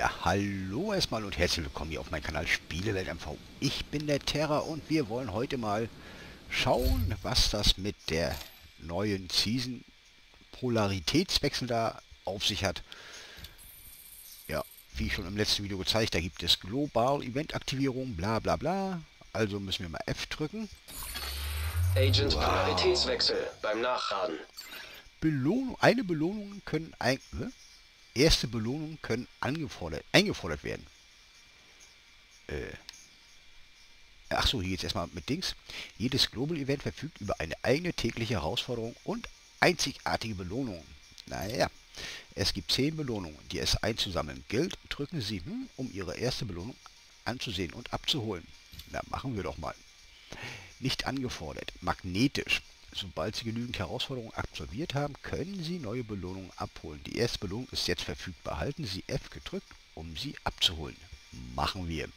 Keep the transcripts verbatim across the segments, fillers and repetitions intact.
Ja, hallo erstmal und herzlich willkommen hier auf meinem Kanal SpieleWeltMV. Ich bin der Terra und wir wollen heute mal schauen, was das mit der neuen Season Polaritätswechsel da auf sich hat. Ja, wie schon im letzten Video gezeigt, da gibt es Global Event Aktivierung, bla bla bla. Also müssen wir mal F drücken. Agents wow. Polaritätswechsel beim Nachladen. Belohnung, eine Belohnung können ein... Erste Belohnungen können angefordert, eingefordert werden. Äh. Achso, hier jetzt erstmal mit Dings. Jedes Global Event verfügt über eine eigene tägliche Herausforderung und einzigartige Belohnungen. Naja, es gibt zehn Belohnungen, die es einzusammeln gilt. Drücken Sie, hm, um Ihre erste Belohnung anzusehen und abzuholen. Na, machen wir doch mal. Nicht angefordert, magnetisch. Sobald Sie genügend Herausforderungen absolviert haben, können Sie neue Belohnungen abholen. Die erste Belohnung ist jetzt verfügbar. Halten Sie F gedrückt, um sie abzuholen. Machen wir.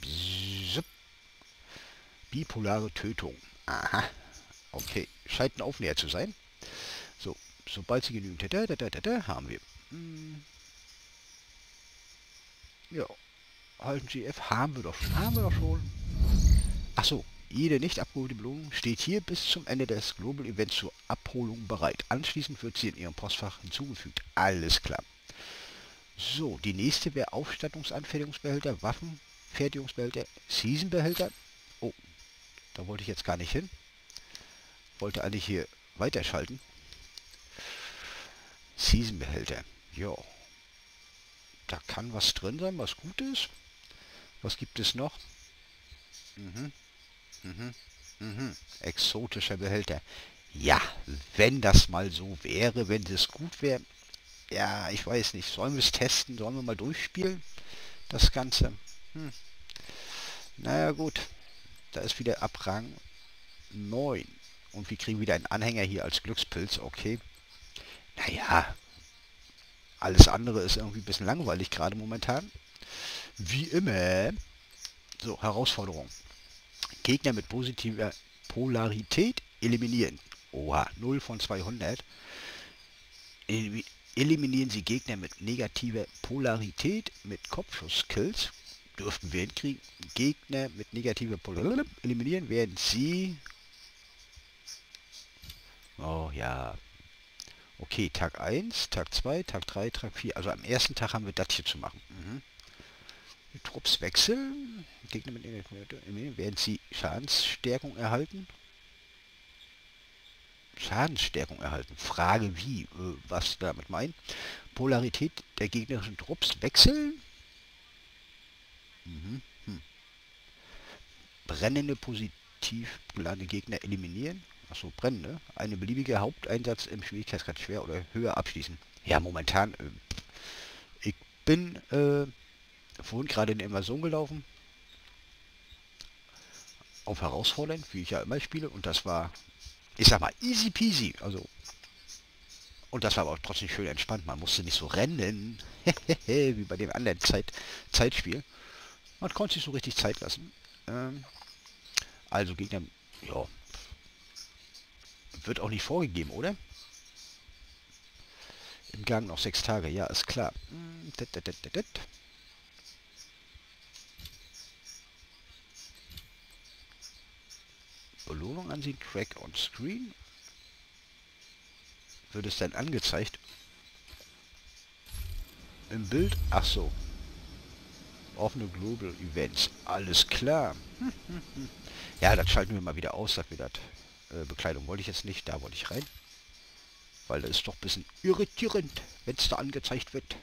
Bzzz. Bipolare Tötung. Aha. Okay, scheint ein Aufnäher zu sein. So, sobald Sie genügend... Da, da, da, da, da, haben wir. Hm. Ja. Halten Sie F. Haben wir doch schon. Haben wir doch schon. Achso. Jede nicht abgeholte Belohnung steht hier bis zum Ende des Global Events zur Abholung bereit. Anschließend wird sie in Ihrem Postfach hinzugefügt. Alles klar. So, die nächste wäre Aufstattungsanfertigungsbehälter, Waffenfertigungsbehälter, Seasonbehälter. Oh, da wollte ich jetzt gar nicht hin. Wollte eigentlich hier weiterschalten. Seasonbehälter. Ja. Da kann was drin sein, was gut ist. Was gibt es noch? Mhm. Mhm, mhm. Exotischer Behälter. Ja, wenn das mal so wäre, wenn das gut wäre. Ja, ich weiß nicht. Sollen wir es testen? Sollen wir mal durchspielen? Das Ganze. Hm. Naja, gut. Da ist wieder ab Rang neun. Und wir kriegen wieder einen Anhänger hier als Glückspilz. Okay. Naja. Alles andere ist irgendwie ein bisschen langweilig gerade momentan. Wie immer. So, Herausforderung. Gegner mit positiver Polarität eliminieren. Oha, null von zweihundert. Eliminieren Sie Gegner mit negativer Polarität mit Kopfschuss-Skills. Dürften wir hinkriegen. Gegner mit negativer Polarität eliminieren werden Sie... Oh ja. Okay, Tag eins, Tag zwei, Tag drei, Tag vier. Also am ersten Tag haben wir das hier zu machen. Mhm. Trupps wechseln. Gegner mit Energie werden sie Schadensstärkung erhalten. Schadensstärkung erhalten. Frage wie, was damit meint. Polarität der gegnerischen Trupps wechseln. Mhm. Hm. Brennende positiv geladene Gegner eliminieren. Achso, brennende. Eine beliebige Haupteinsatz im Schwierigkeitsgrad schwer oder höher abschließen. Ja, momentan. Äh, ich bin... Äh, vorhin gerade in der Invasion gelaufen. Auf herausfordernd, wie ich ja immer spiele. Und das war, ich sag mal, easy peasy. Also, und das war aber auch trotzdem schön entspannt. Man musste nicht so rennen, wie bei dem anderen Zeit, Zeitspiel. Man konnte sich so richtig Zeit lassen. Ähm, also Gegner, ja, wird auch nicht vorgegeben, oder? Im Gang noch sechs Tage, ja, ist klar. Belohnung ansehen, Track on Screen. Wird es dann angezeigt? Im Bild? Ach so. Offene Global Events. Alles klar. Ja, das schalten wir mal wieder aus, sagt mir das. Äh, Bekleidung wollte ich jetzt nicht, da wollte ich rein. Weil das ist doch ein bisschen irritierend, wenn es da angezeigt wird.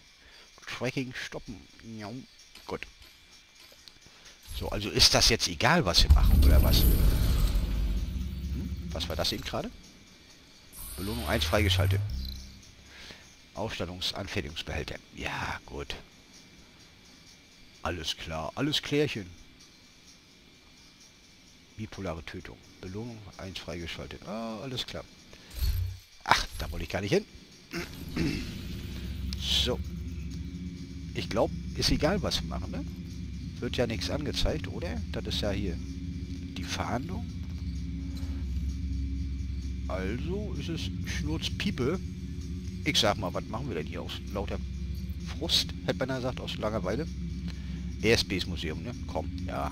Tracking stoppen. Ja, gut. So, also ist das jetzt egal, was wir machen, oder was? Was war das eben gerade? Belohnung eins freigeschaltet. Aufstattungsanfertigungsbehälter. Ja, gut. Alles klar, alles klärchen. Bipolare Tötung. Belohnung eins freigeschaltet. Ah, alles klar. Ach, da wollte ich gar nicht hin. So. Ich glaube, ist egal, was wir machen, ne? Wird ja nichts angezeigt, oder? Das ist ja hier die Verhandlung. Also ist es Schnurzpiepe. Ich sag mal, was machen wir denn hier aus lauter Frust, hätte man gesagt, aus Langeweile. R S Bs Museum, ne? Komm, ja.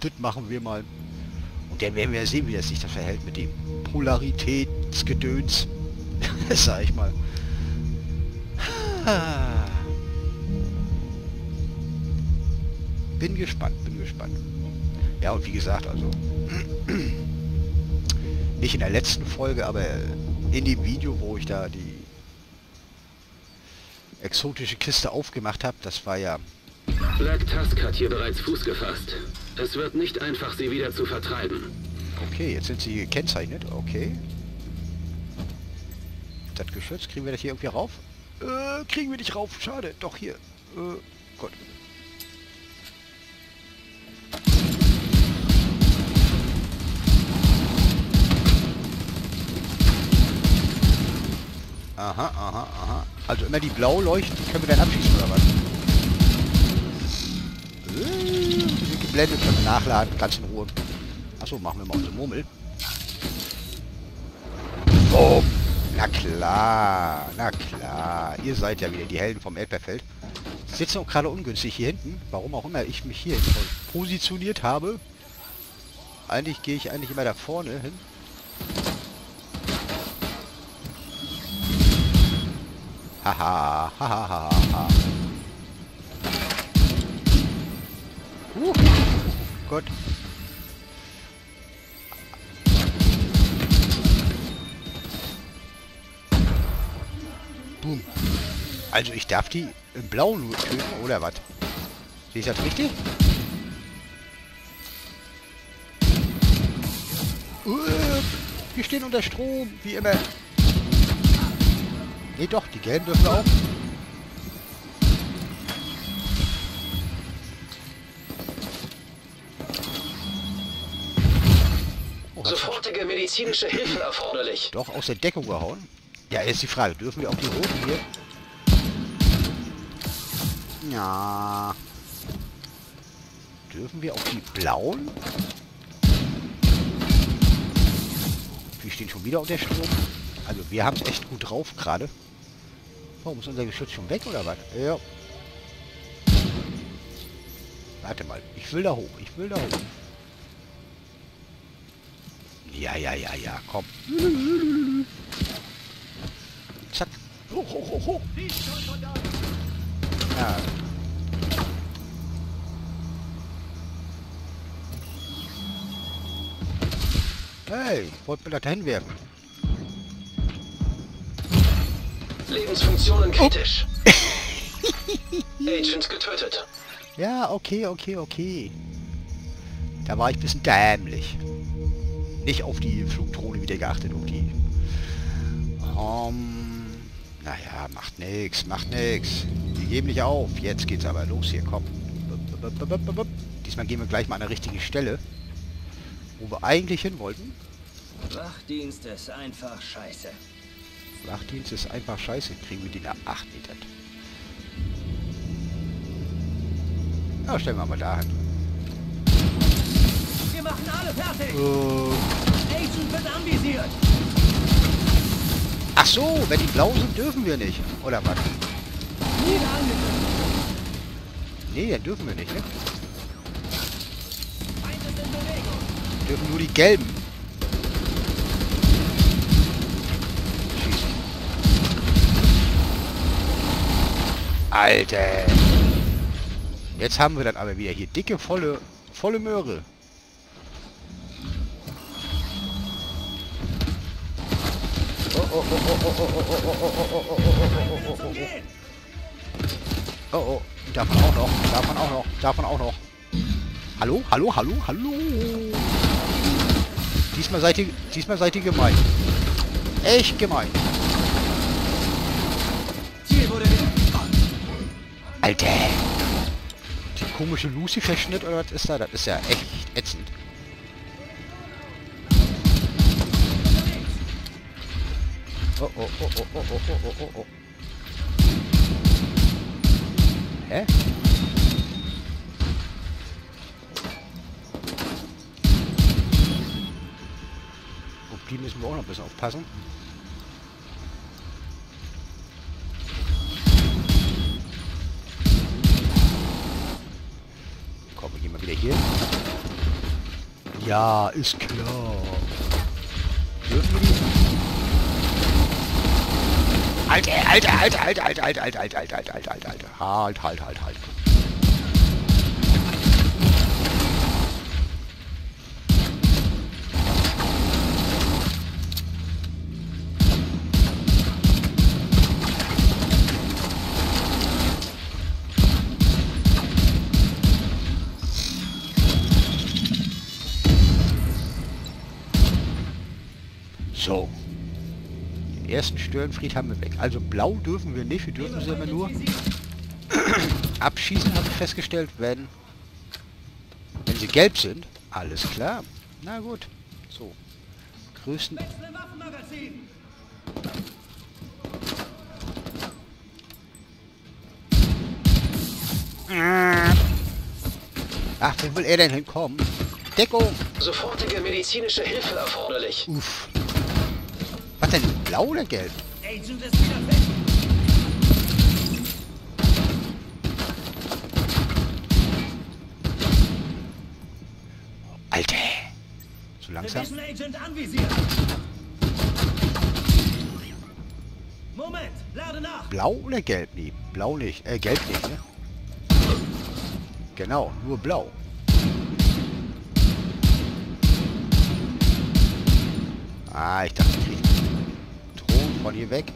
Das machen wir mal. Und dann werden wir sehen, wie das sich da verhält mit dem Polaritätsgedöns. Sag ich mal. Bin gespannt, bin gespannt. Ja, und wie gesagt, also... nicht in der letzten Folge, aber in dem Video, wo ich da die exotische Kiste aufgemacht habe, das war ja... Black Tusk hat hier bereits Fuß gefasst. Es wird nicht einfach, sie wieder zu vertreiben. Okay, jetzt sind sie gekennzeichnet. Okay. Das Geschütz, kriegen wir das hier irgendwie rauf? Äh, kriegen wir nicht rauf. Schade. Doch, hier. Äh, Gott. Aha, aha, aha. Also immer die blau leuchten, die können wir dann abschießen, oder was? Wir sind geblendet, können wir nachladen, ganz in Ruhe. Achso, machen wir mal unsere Murmel. Oh, na klar, na klar. Ihr seid ja wieder die Helden vom Elberfeld. Sitzen auch gerade ungünstig hier hinten. Warum auch immer ich mich hier positioniert habe. Eigentlich gehe ich eigentlich immer da vorne hin. Haha, haha, haha. Uh, Gott. Boom. Also ich darf die im Blauen töten, oder was? Sehe ich das richtig? Uh, wir stehen unter Strom, wie immer. Nee, doch, die Gelben dürfen wir auch. Oh, sofortige medizinische Hilfe erforderlich. Doch, aus der Deckung gehauen. Ja, jetzt die Frage, dürfen wir auch die Roten hier? Ja. Dürfen wir auch die Blauen? Wir stehen schon wieder unter Strom. Also wir haben es echt gut drauf gerade. Warum ist unser Geschütz schon weg, oder was? Ja. Warte mal. Ich will da hoch. Ich will da hoch. Ja, ja, ja, ja. Komm. Zack. Hoch, hoch, hoch, hoch. Ja. Hey, wollt mir das da hinwerfen? Lebensfunktionen kritisch. Oh. Agents getötet. Ja, okay, okay, okay. Da war ich ein bisschen dämlich. Nicht auf die Flugdrohne wieder geachtet, auf die. Um, naja, macht nix, macht nix. Wir geben nicht auf. Jetzt geht's aber los hier, komm. Diesmal gehen wir gleich mal an der richtigen Stelle, wo wir eigentlich hin wollten. Wachdienst ist einfach scheiße. Wachdienst ist einfach scheiße. Kriegen wir die nach acht Metern. Ja, stellen wir mal da hin. Wir machen alle fertig. Oh. Agent wird anvisiert. Ach so, wenn die blau sind, dürfen wir nicht. Oder was? Nee, dann dürfen wir nicht, ne? Wir dürfen nur die gelben. Alter! Jetzt haben wir dann aber wieder hier dicke, volle, volle Möhre. Oh, oh, oh, oh, oh, oh, oh, oh, oh, oh, oh, oh, darf man auch noch, darf man auch noch, darf man auch noch. Hallo, hallo, hallo, hallo. Diesmal seid ihr, diesmal seid ihr gemein. Echt gemein. Alter! Die komische Lucifer-Schnitt oder was ist da? Das ist ja echt ätzend. Oh, oh, oh, oh, oh, oh, oh, oh, oh. Hä? Auf die müssen wir auch noch ein bisschen aufpassen. gehen? Ja, ist klar. Dürfen wir die? Alter, alter, alter, alter, alter, alter, alter, alter, alter, alter, alter, alter, alter. Halt, halt, halt, halt. So. Den ersten Störenfried haben wir weg. Also blau dürfen wir nicht, wir dürfen sie aber nur abschießen, habe ich festgestellt, wenn, wenn sie gelb sind. Alles klar. Na gut. So. Grüßen. Ach, wo will er denn hinkommen? Deckung! Sofortige medizinische Hilfe erforderlich. Uff. Was denn? Blau oder gelb? Agent ist wieder weg. Alter! So langsam. Wir müssen Agent anvisieren. Moment, lade nach. Blau oder gelb? Nee, blau nicht. Äh, gelb nicht, ne? Genau, nur blau. Ah, ich dachte, ich kriege Drohnen von hier weg.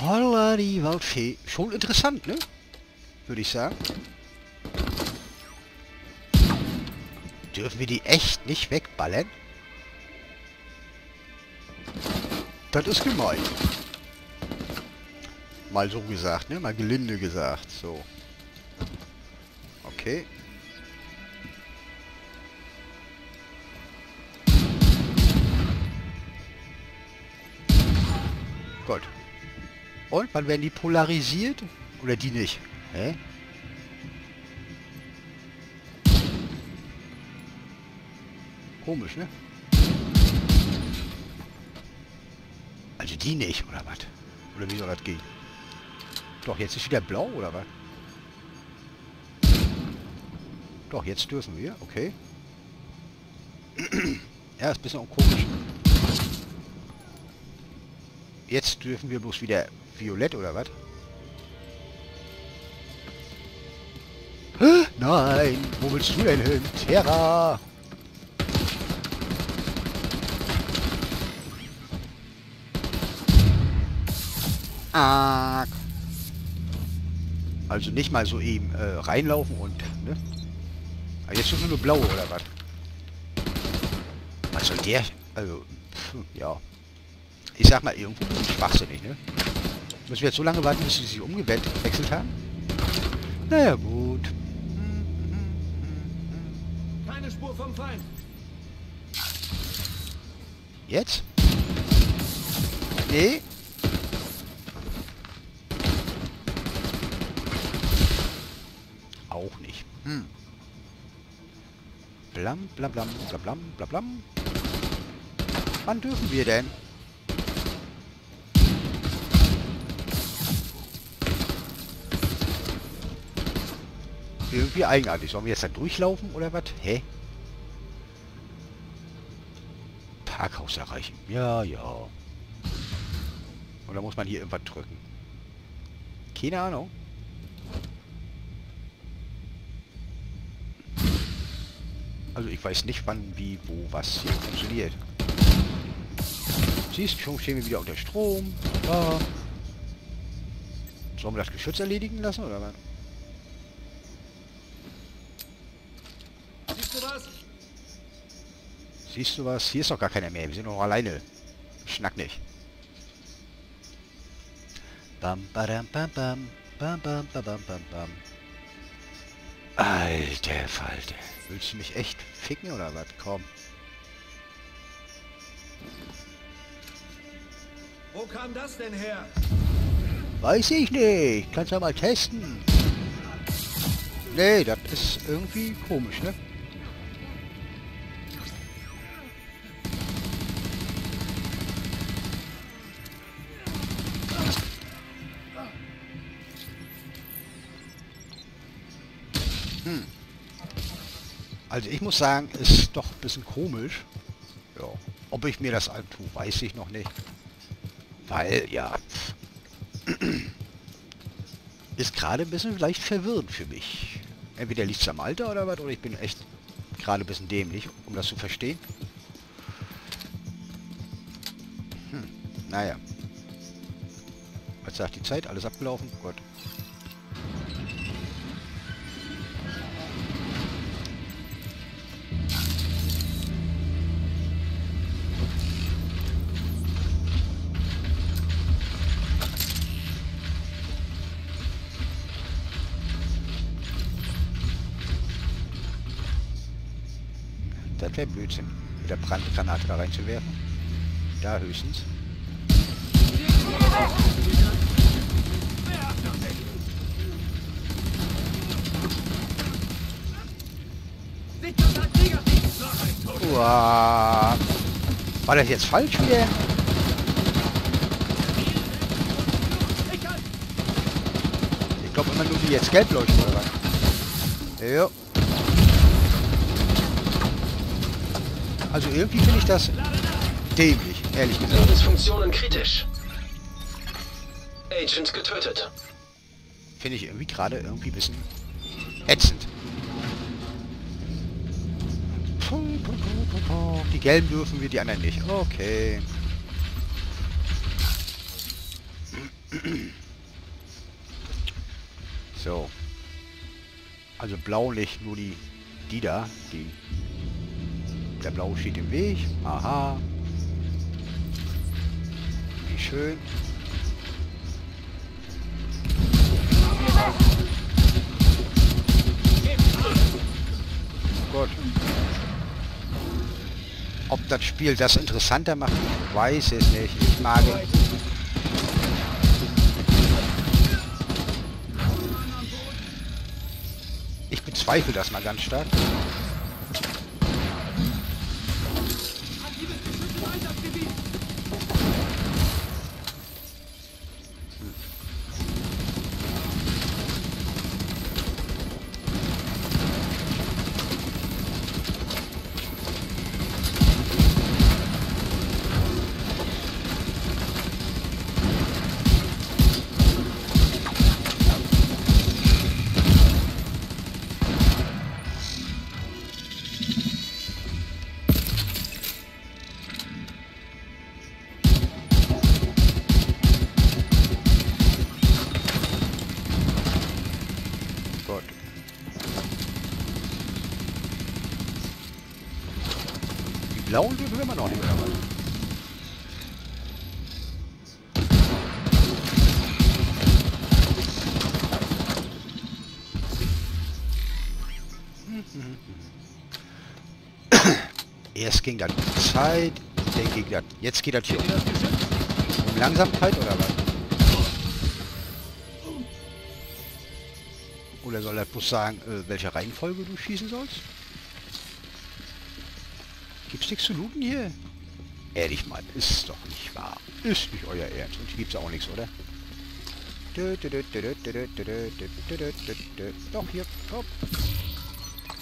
Holla die Waldfee. Schon interessant, ne? Würde ich sagen. Dürfen wir die echt nicht wegballern? Das ist gemein. Mal so gesagt, ne? Mal gelinde gesagt, so. Okay. Gott. Und wann werden die polarisiert? Oder die nicht? Hä? Komisch, ne? Also die nicht, oder was? Oder wie soll das gehen? Doch, jetzt ist wieder blau, oder was? Doch, jetzt dürfen wir, okay. Ja, ist ein bisschen komisch. Jetzt dürfen wir bloß wieder violett, oder was? Nein, wo willst du denn hin? Terra! Ah. Also nicht mal so eben äh, reinlaufen und, ne? Jetzt schon nur blaue oder was? Was soll der? Also, pf, ja. Ich sag mal, irgendwo schwachsinnig, ne? Müssen wir jetzt so lange warten, bis sie sich umgewechselt haben? Naja, gut. Keine Spur vom Feind. Jetzt? Nee. Auch nicht. Hm. Blam, blam, blam, blam, blam, blam, blam. Wann dürfen wir denn? Irgendwie eigenartig. Sollen wir jetzt da durchlaufen oder was? Hä? Parkhaus erreichen. Ja, ja. Oder muss man hier irgendwas drücken? Keine Ahnung. Also ich weiß nicht, wann, wie, wo, was hier funktioniert. Siehst, schon stehen wir wieder unter Strom. Ja. Sollen wir das Geschütz erledigen lassen, oder was? Siehst du was? Siehst du was? Hier ist doch gar keiner mehr. Wir sind noch alleine. Schnack nicht. Bam, badam, bam, bam. Bam, bam, bam, bam, bam, bam. Alter Falte. Willst du mich echt ficken oder was? Komm. Wo kam das denn her? Weiß ich nicht. Kannst du mal testen. Nee, das ist irgendwie komisch, ne? Also ich muss sagen, ist doch ein bisschen komisch. Ja, ob ich mir das antue, weiß ich noch nicht. Weil, ja, ist gerade ein bisschen leicht verwirrend für mich. Entweder liegt es am Alter oder was, oder ich bin echt gerade ein bisschen dämlich, um das zu verstehen. Hm, naja. Was sagt die Zeit? Alles abgelaufen? Gut. Das wäre Blödsinn, mit der Brandgranate da reinzuwerfen. Da höchstens. Uah. War das jetzt falsch wieder? Ich glaube immer nur, die jetzt gelb leuchten oder was? Jo. Also irgendwie finde ich das dämlich, ehrlich gesagt. Lebensfunktionen kritisch. Agent getötet. Finde ich irgendwie gerade irgendwie ein bisschen ätzend. Die gelben dürfen wir, die anderen nicht. Okay. So. Also blau nicht, nur die, die da, die... Der blaue steht im Weg. Aha. Wie schön. Gut. Ob das Spiel das interessanter macht, ich weiß es nicht. Ich mag es. Ich bezweifle das mal ganz stark. Blauen dürfen wir immer noch nicht mehr dabei. Erst ging das Zeit, dann ging das. Jetzt geht das hier um Langsamkeit oder was? Oder soll er bloß sagen, welche Reihenfolge du schießen sollst? Gibt's nichts zu looten hier? Ehrlich, Mann, ist doch nicht wahr. Ist nicht euer Ernst. Und hier gibt's auch nichts, oder? Doch, hier. Top.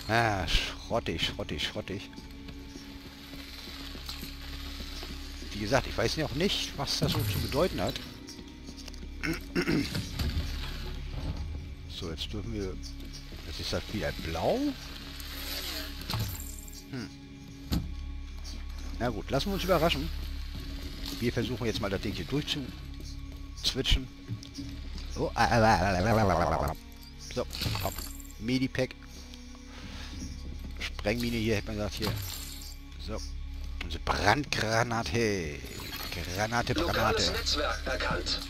Ah, schrottig, schrottig, schrottig. Wie gesagt, ich weiß ja auch nicht, was das so zu bedeuten hat. So, jetzt dürfen wir... Das ist halt wieder blau. Hm. Na gut, lassen wir uns überraschen. Wir versuchen jetzt mal das Ding hier durchzuzwitschen. So, so komm. Medipack. Sprengmine hier, hätte man gesagt, hier. So. Unsere Brandgranate. Granate, Granate. Lokales Netzwerk erkannt.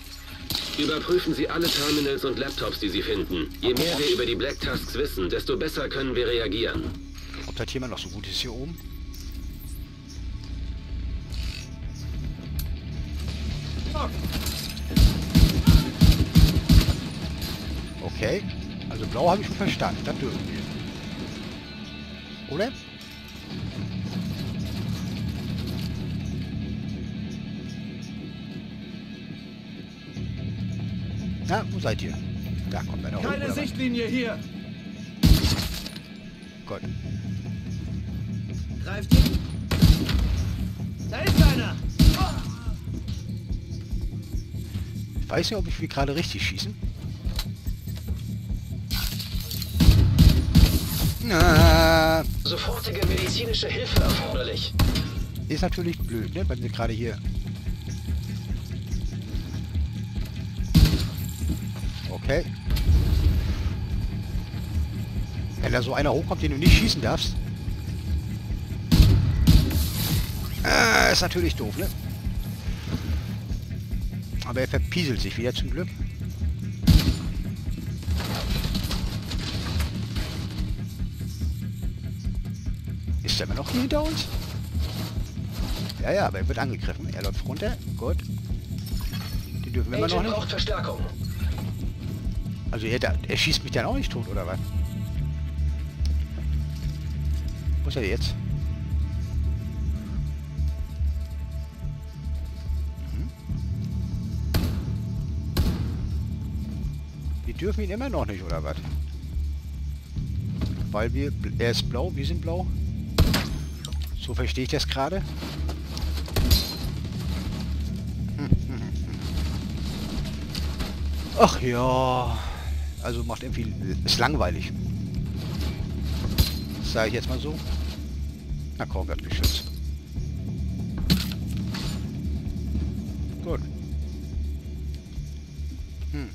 Überprüfen Sie alle Terminals und Laptops, die Sie finden. Je mehr wir über die Black Tusks wissen, desto besser können wir reagieren. Ob das hier mal noch so gut ist hier oben? Okay, also blau habe ich schon verstanden, das dürfen wir. Oder? Na, wo seid ihr? Da kommt einer hoch. Keine Sichtlinie hier! Gott. Greift ihn! Da ist einer! Ich weiß nicht, ob ich wir gerade richtig schießen. Na. Sofortige medizinische Hilfe erforderlich. Ist natürlich blöd, ne? Wenn wir gerade hier... Okay. Wenn da so einer hochkommt, den du nicht schießen darfst. Äh, ist natürlich doof, ne? Aber er verpieselt sich wieder zum Glück. Ist er immer noch hier hinter uns? Ja, ja, aber er wird angegriffen. Er läuft runter. Gut. Den dürfen wir immer noch nicht. Braucht Verstärkung. Also er, er schießt mich dann auch nicht tot, oder was? Wo ist er jetzt? Wir dürfen ihn immer noch nicht, oder was? Weil wir... Er ist blau, wir sind blau. So verstehe ich das gerade. Hm, hm, hm. Ach ja... Also macht irgendwie... Ist langweilig. Das sage ich jetzt mal so. Na komm, wird geschützt. Gut. Hm.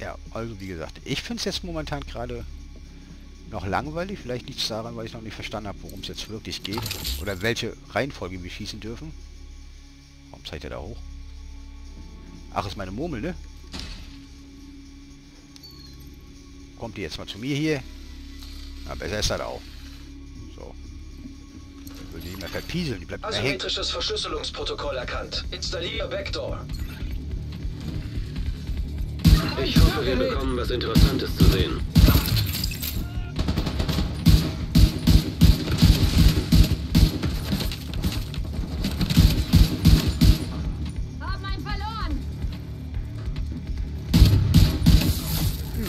Ja, also wie gesagt, ich finde es jetzt momentan gerade noch langweilig. Vielleicht liegt es daran, weil ich noch nicht verstanden habe, worum es jetzt wirklich geht. Oder welche Reihenfolge wir schießen dürfen. Warum zeigt er da hoch? Ach, ist meine Murmel, ne? Kommt die jetzt mal zu mir hier? Na, besser ist er da auch. So. Ich will die nicht mehr verpieseln, die bleibt mehr hängen. Asymmetrisches Verschlüsselungsprotokoll erkannt. Installiere Backdoor. Ich hoffe, wir bekommen was Interessantes zu sehen.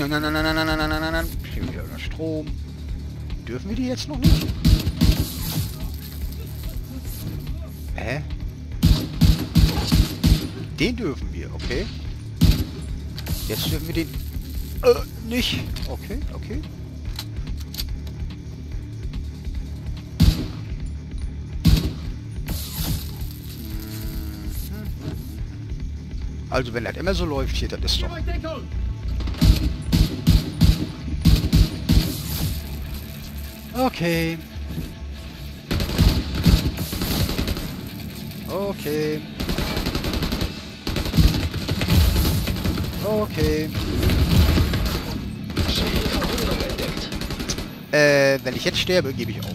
Nein, nein, nein, nein, nein, nein, nein, nein. Hier wieder unter Strom. Dürfen wir die jetzt noch nicht? Hä? Den dürfen wir, okay. Jetzt dürfen wir den... Äh, nicht. Okay, okay. Also wenn das immer so läuft hier, dann ist doch... Okay. Okay. Okay. Äh, wenn ich jetzt sterbe, gebe ich auf.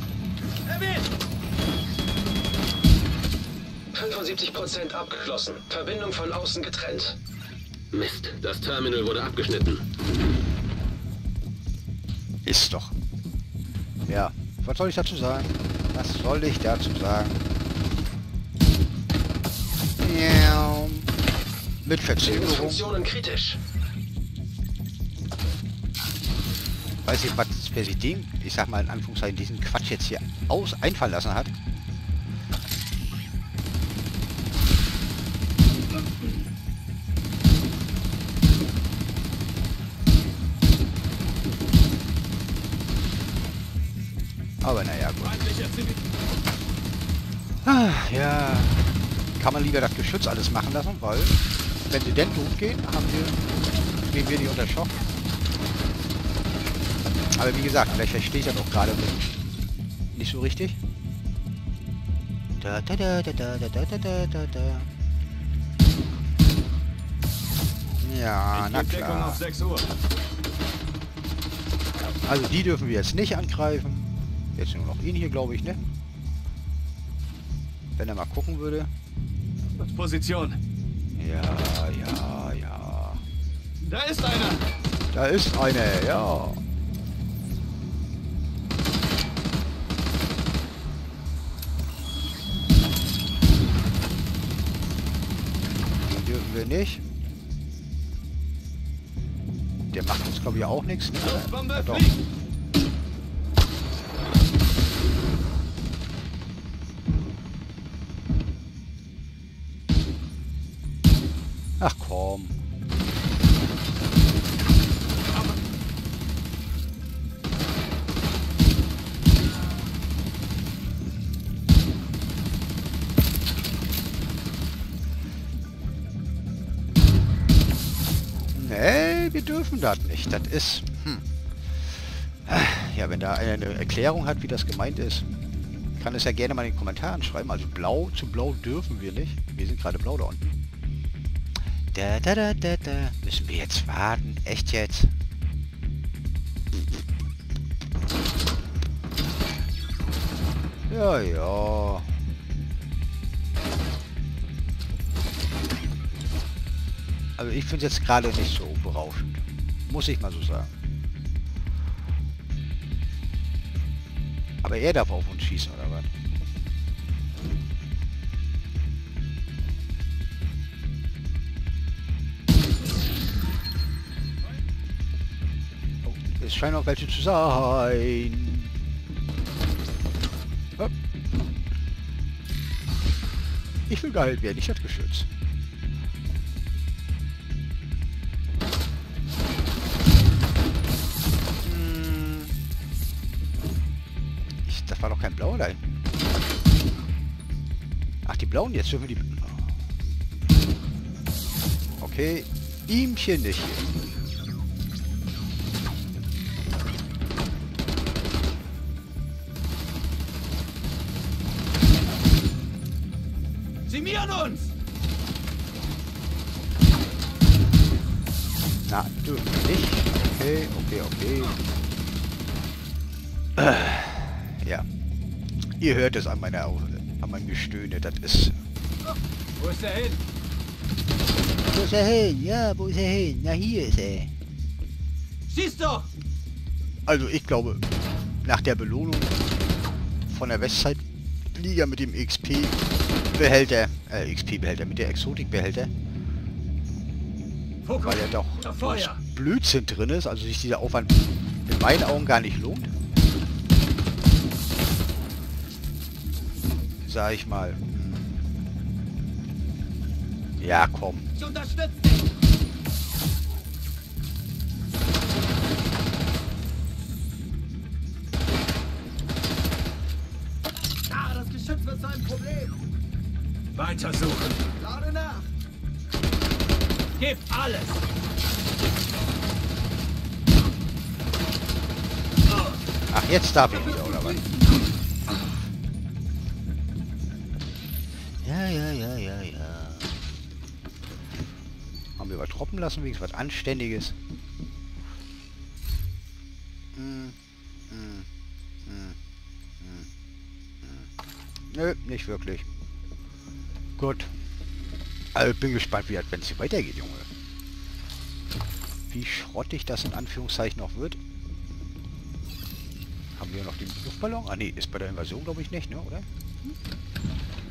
fünfundsiebzig Prozent abgeschlossen. Verbindung von außen getrennt. Mist, das Terminal wurde abgeschnitten. Ist doch. Ja, was soll ich dazu sagen? Was soll ich dazu sagen? Ja, mit Verzögerung. Funktionen kritisch. Weiß ich, was wer sich dem, ich sag mal in Anführungszeichen, diesen Quatsch jetzt hier aus einfallen lassen hat. Aber naja, gut. Ah, ja. Kann man lieber das Geschütz alles machen lassen, weil wenn sie denn hochgehen, haben wir, stehen wir nicht unter Schock. Aber wie gesagt, vielleicht verstehe ich das auch gerade nicht so richtig. Da, da, da, da, da, da, da, da, da. Ja, na klar. Also die dürfen wir jetzt nicht angreifen. Jetzt nur noch ihn hier, glaube ich, ne? Wenn er mal gucken würde. Position. Ja, ja, ja. Da ist einer. Da ist einer, ja. Den dürfen wir nicht. glaube ich auch nichts. Ne? Ja, doch. Ach komm. Nee, wir dürfen das nicht. Das ist... Hm. Ja, wenn da einer eine Erklärung hat, wie das gemeint ist, kann es ja gerne mal in den Kommentaren schreiben. Also blau zu blau dürfen wir nicht. Wir sind gerade blau da unten. Da, da, da, da, da. Müssen wir jetzt warten? Echt jetzt? Ja, ja. Also ich finde es jetzt gerade nicht so berauschend. Muss ich mal so sagen. Aber er darf auf uns schießen, oder was? Es scheinen auch welche zu sein. Hopp. Ich will geheilt werden, ich hätte geschützt. Hm. Ich, das war doch kein blauer Lein. Ach, die blauen jetzt dürfen die... Okay, ihmchen nicht hier. Uns! Na, du nicht. Okay, okay, okay. Äh, ja. Ihr hört es an meiner an meinem Gestöhne, das ist. Wo ist er hin? Wo ist er hin? Ja, wo ist er hin? Na, hier ist er. Schieß doch! Also ich glaube, nach der Belohnung von der Westside-Liga mit dem X P. Behälter, äh, X P-Behälter, mit der Exotik-Behälter. Weil ja doch Blödsinn drin ist, also sich dieser Aufwand in meinen Augen gar nicht lohnt. Sag ich mal. Ja, komm. Ah, das Geschütz wird sein Problem. Weiter suchen. Lade nach. Gib alles. Ach, jetzt darf ich wieder, oder was? Ja, ja, ja, ja, ja. Haben wir was droppen lassen, wenigstens was Anständiges. Hm, hm, hm, hm, hm. Nö, nicht wirklich. Gut. Also ich bin gespannt, wie es hier weitergeht, Junge. Wie schrottig das in Anführungszeichen noch wird. Haben wir noch den Luftballon? Ah ne, ist bei der Invasion glaube ich nicht, ne, oder?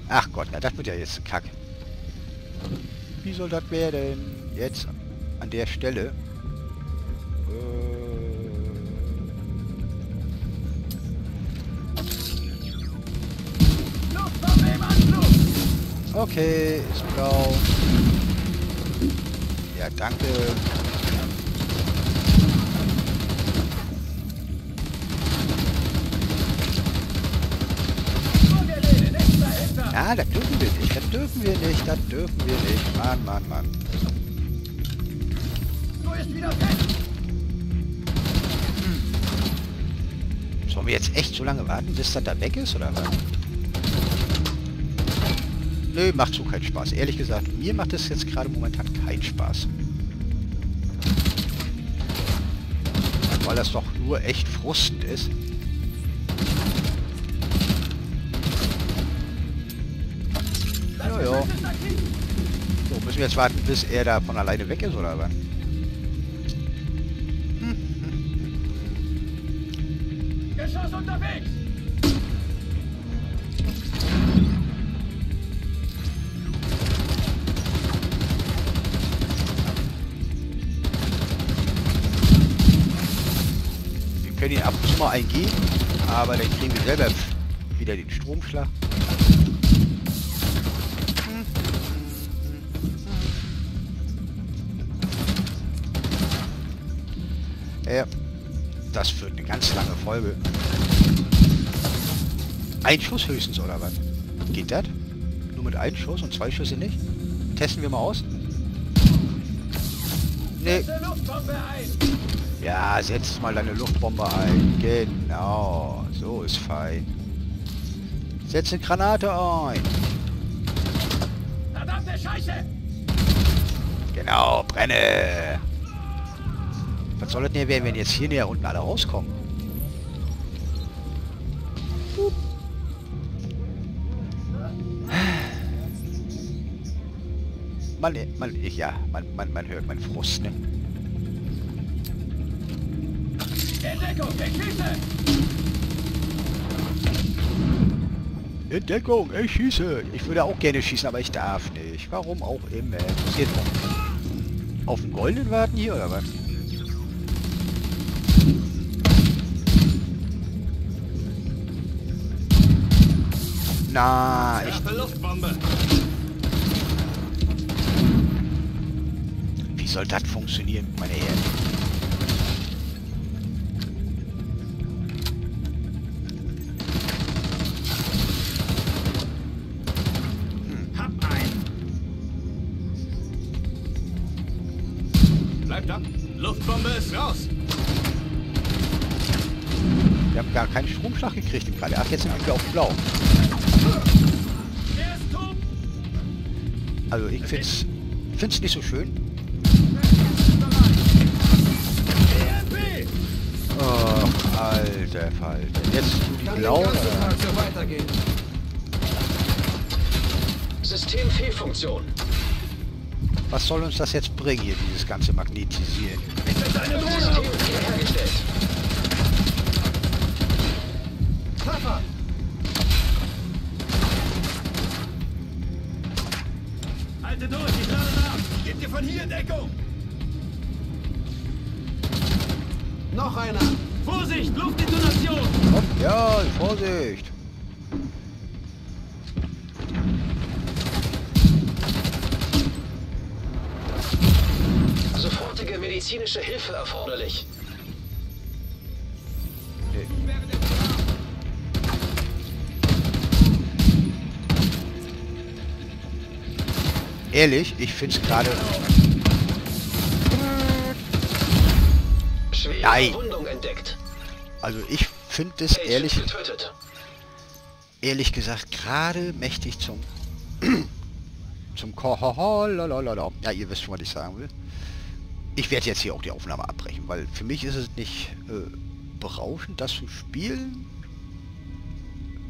Ach Gott, na das wird ja jetzt Kack. Wie soll das werden? Jetzt an der Stelle. Äh Okay, ist blau. Ja, danke. Ja, das dürfen wir nicht, das dürfen wir nicht, das dürfen wir nicht. Mann, Mann, Mann. So ist wieder fest. Hm. Sollen wir jetzt echt so lange warten, bis das da weg ist, oder was? Nö, macht so keinen Spaß. Ehrlich gesagt, mir macht es jetzt gerade momentan keinen Spaß. Weil das doch nur echt frustend ist. Ja, ja. So, müssen wir jetzt warten, bis er da von alleine weg ist, oder was? Hm. Geschoss unterwegs! immer einen geben, aber dann kriegen wir selber wieder den Stromschlag. Ja, das wird eine ganz lange Folge. Ein Schuss höchstens, oder was? Geht das? Nur mit einem Schuss und zwei Schüsse nicht? Testen wir mal aus. Nee. Ja, setz mal deine Luftbombe ein. Genau. So ist fein. Setz eine Granate ein. Verdammte Scheiße! Genau, brenne! Was soll das denn werden, wenn jetzt hier näher unten alle rauskommen? Man, man, ich, ja, man, man, man hört meinen Frust, ne? Entdeckung, ich Entdeckung, ich schieße! Ich würde auch gerne schießen, aber ich darf nicht. Warum auch immer. Passiert auch. Auf den goldenen warten hier, oder was? Na, ich... Wie soll das funktionieren, meine Herren? Hm. Hab einen. Bleib da. Luftbombe ist raus. Wir haben gar keinen Stromschlag gekriegt im gerade. Ach, jetzt sind wir auf blau. Also ich find's, find's nicht so schön. Oh, alter Falter. Jetzt die blaue. Systemfehlfunktion. Was soll uns das jetzt bringen hier, dieses ganze Magnetisieren? Halte durch, ich lade nach! Gib dir von hier in Deckung! Noch einer! Vorsicht, Luftdetonation! Hopp, ja, Vorsicht! Sofortige medizinische Hilfe erforderlich. Ehrlich, ich find's gerade... Nein! Also ich finde es ehrlich... Ehrlich gesagt gerade mächtig zum... zum Kohohohohohohohohohohohohohohohohohohohohohohohohohohohohohohohohohohohohohohohohohohohohohohohoho. Ja, ihr wisst schon, was ich sagen will. Ich werde jetzt hier auch die Aufnahme abbrechen, weil für mich ist es nicht äh, berauschend, das zu spielen.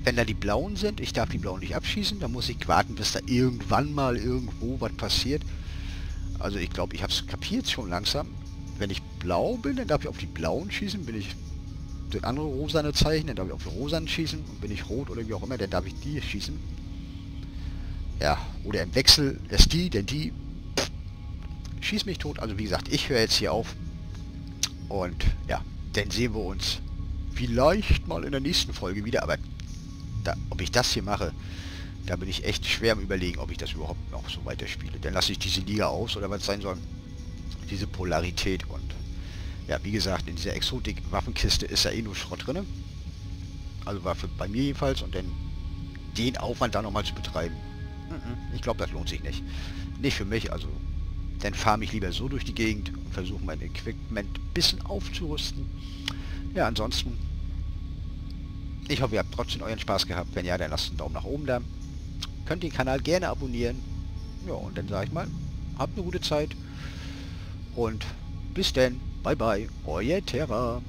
Wenn da die Blauen sind, ich darf die Blauen nicht abschießen, dann muss ich warten, bis da irgendwann mal irgendwo was passiert. Also ich glaube, ich habe es kapiert schon langsam. Wenn ich blau bin, dann darf ich auf die Blauen schießen, bin ich das andere rosane Zeichen, dann darf ich auf die rosanen schießen. Und bin ich rot oder wie auch immer, dann darf ich die schießen. Ja, oder im Wechsel, erst die, denn die pff, schießt mich tot. Also wie gesagt, ich höre jetzt hier auf und ja, dann sehen wir uns vielleicht mal in der nächsten Folge wieder, aber da, ob ich das hier mache, da bin ich echt schwer am Überlegen, ob ich das überhaupt noch so weiterspiele. Dann lasse ich diese Liga aus oder was sein soll. Diese Polarität und ja, wie gesagt, in dieser Exotik-Waffenkiste ist ja eh nur Schrott drin. Also Waffe bei mir jedenfalls und dann den Aufwand da nochmal zu betreiben. Ich glaube, das lohnt sich nicht. Nicht für mich, also dann fahre ich lieber so durch die Gegend und versuche mein Equipment ein bisschen aufzurüsten. Ja, ansonsten... Ich hoffe, ihr habt trotzdem euren Spaß gehabt. Wenn ja, dann lasst einen Daumen nach oben da. Könnt den Kanal gerne abonnieren. Ja, und dann sage ich mal, habt eine gute Zeit. Und bis denn. Bye bye. Euer Terra.